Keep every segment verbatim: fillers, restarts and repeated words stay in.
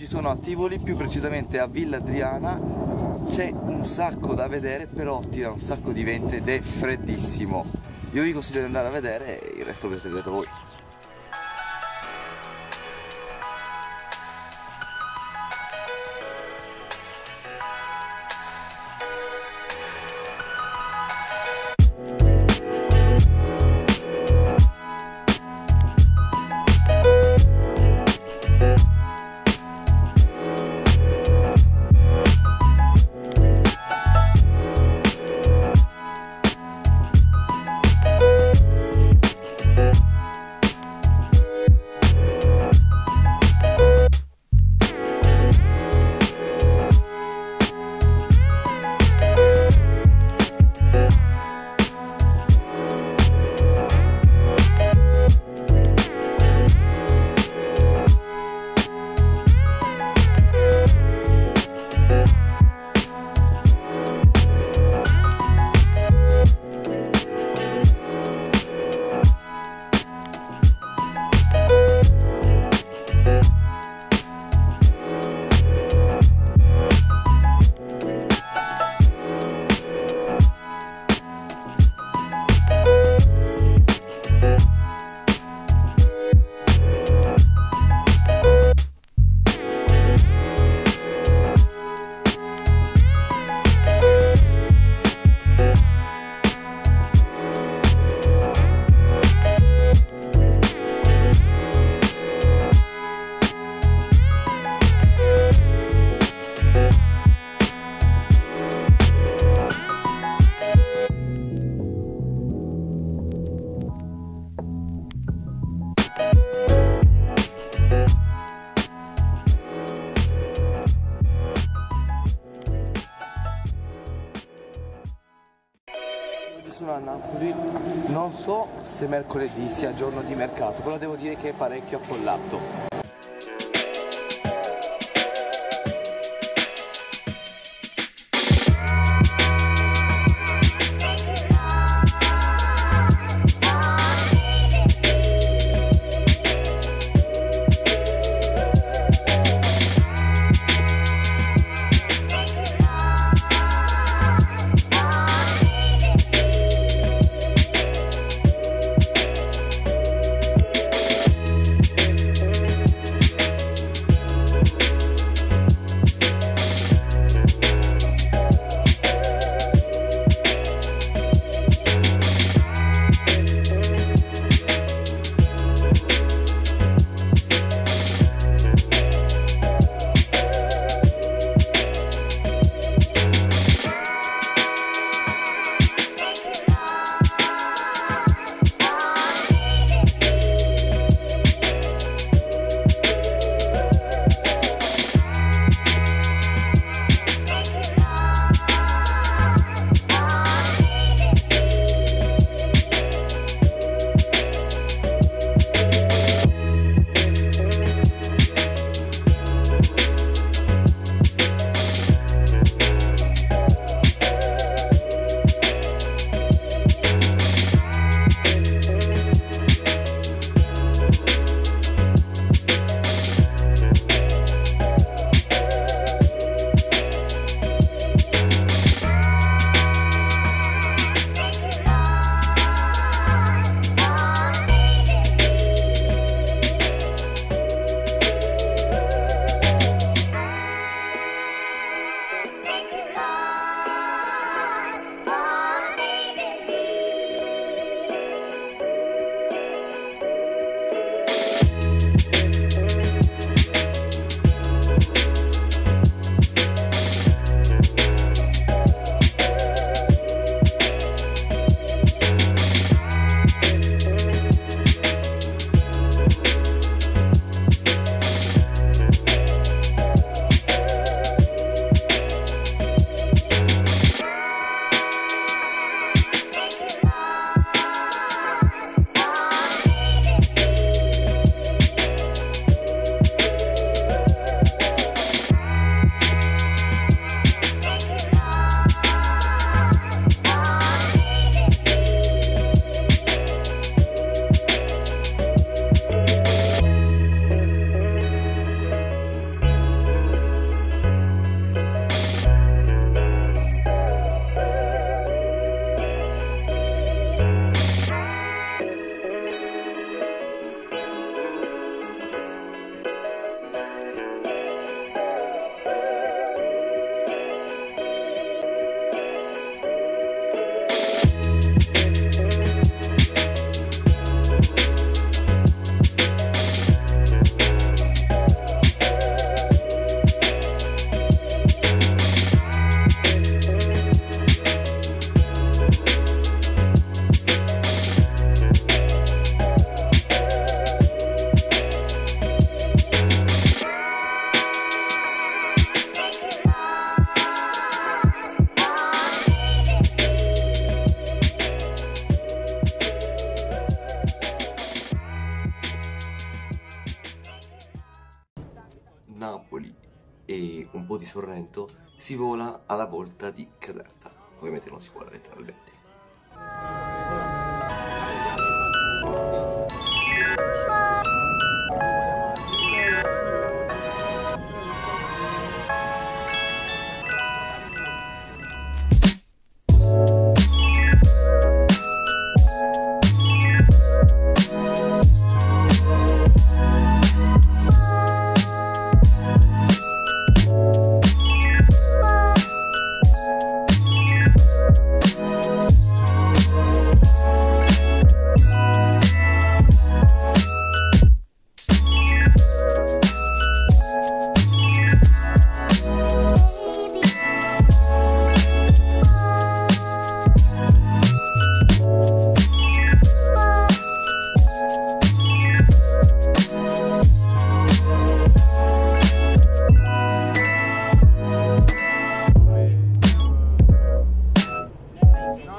Oggi sono a Tivoli, più precisamente a Villa Adriana. C'è un sacco da vedere, però tira un sacco di vento ed è freddissimo. Io vi consiglio di andare a vedere e il resto lo potete vedere voi. Sono a Napoli, non so se mercoledì sia giorno di mercato, però devo dire che è parecchio affollato. Napoli e un po' di Sorrento si vola alla volta di Caserta. Ovviamente non si vola letteralmente.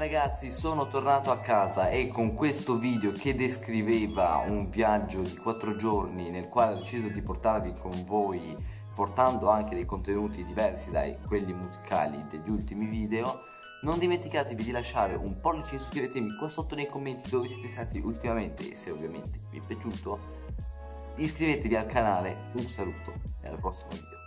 Ragazzi, sono tornato a casa e con questo video che descriveva un viaggio di quattro giorni nel quale ho deciso di portarvi con voi, portando anche dei contenuti diversi dai quelli musicali degli ultimi video, non dimenticatevi di lasciare un pollice in su, scrivetemi qua sotto nei commenti dove siete stati ultimamente e se ovviamente vi è piaciuto iscrivetevi al canale. Un saluto e al prossimo video.